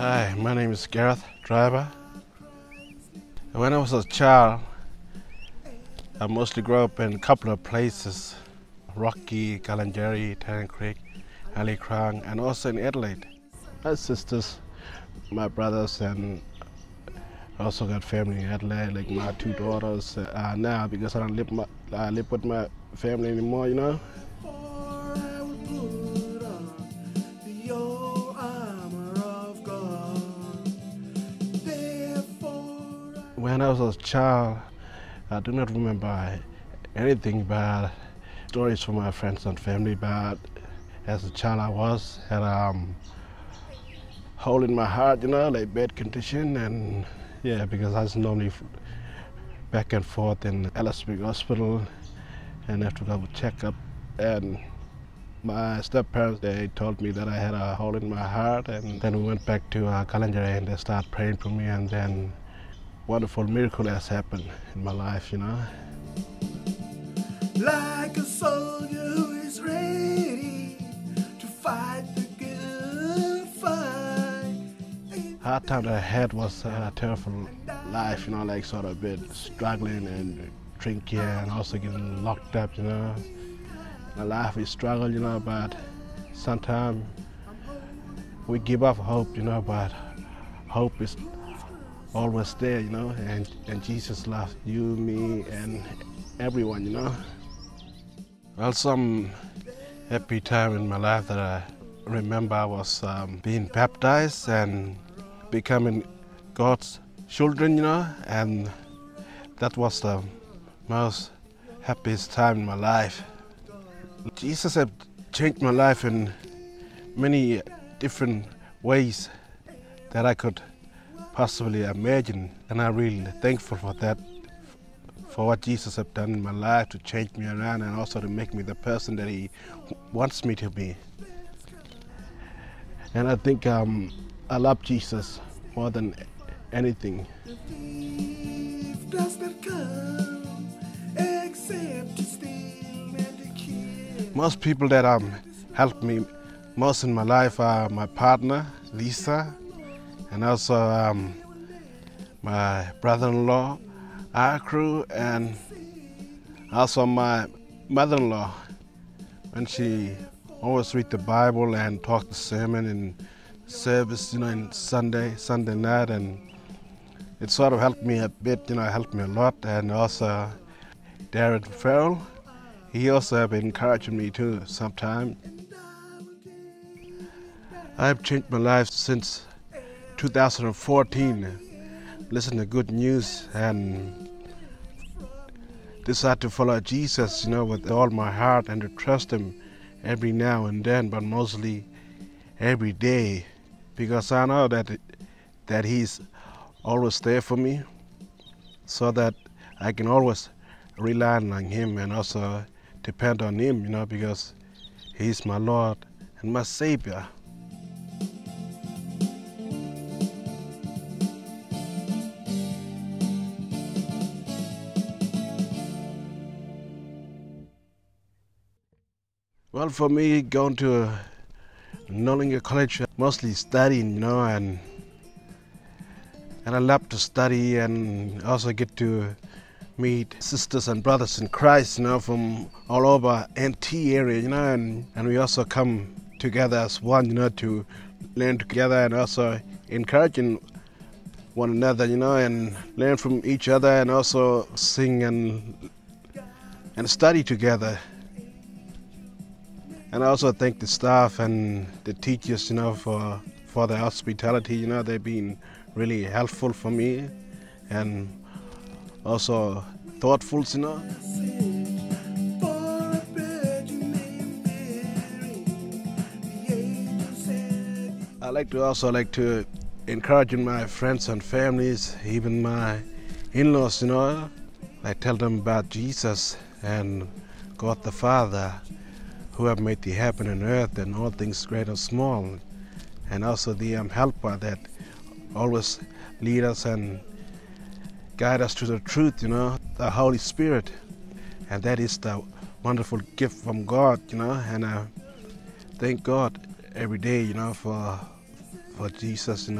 Hi, my name is Gareth Driver. When I was a child, I mostly grew up in a couple of places, Rocky, Galangiri, Tannin Creek, Alicrong, and also in Adelaide. My sisters, my brothers, and I also got family in Adelaide, like my two daughters now, because I don't live with my family anymore, you know. When I was a child, I do not remember anything but stories from my friends and family, but as a child I was had a hole in my heart, you know, like bad condition, and yeah, because I was normally back and forth in Ellis Big Hospital and have to go for checkup, and my step-parents, they told me that I had a hole in my heart, and then we went back to Kalangere and they started praying for me, and then wonderful miracle has happened in my life, you know. Like a soldier who is ready to fight the good fight. Hard time that I had was a terrible life, you know, like sort of a bit struggling and drinking and also getting locked up, you know. My life is struggle, you know, but sometimes we give up hope, you know, but hope is always there, you know, and Jesus loves you, me, and everyone, you know. Well, some happy time in my life that I remember was being baptized and becoming God's children, you know, and that was the most happiest time in my life. Jesus has changed my life in many different ways that I could possibly imagine, and I'm really thankful for that, for what Jesus has done in my life to change me around and also to make me the person that He wants me to be. And I think I love Jesus more than anything. Most people that helped me most in my life are my partner, Lisa, and also my brother-in-law, Akru, and also my mother-in-law. And she always read the Bible and talk the sermon in service, you know, in Sunday night, and it sort of helped me a bit, you know, helped me a lot. And also Derek Farrell, he also have been encouraging me too sometimes. I've changed my life since 2014, listen to good news and decide to follow Jesus, you know, with all my heart, and to trust Him every now and then, but mostly every day, because I know that He's always there for me, so that I can always rely on Him and also depend on Him, you know, because He's my Lord and my Savior. Well, for me, going to Nungalinya College, mostly studying, you know, and I love to study, and also get to meet sisters and brothers in Christ, you know, from all over NT area, you know, and we also come together as one, you know, to learn together and also encouraging one another, you know, and learn from each other, and also sing and study together. And I also thank the staff and the teachers, you know, for their hospitality. You know, they've been really helpful for me and also thoughtful, you know. I like to encourage my friends and families, even my in-laws, you know. I tell them about Jesus and God the Father, who have made thee happen on earth and all things great and small, and also the helper that always lead us and guide us to the truth, you know, the Holy Spirit, and that is the wonderful gift from God, you know, and thank God every day, for Jesus,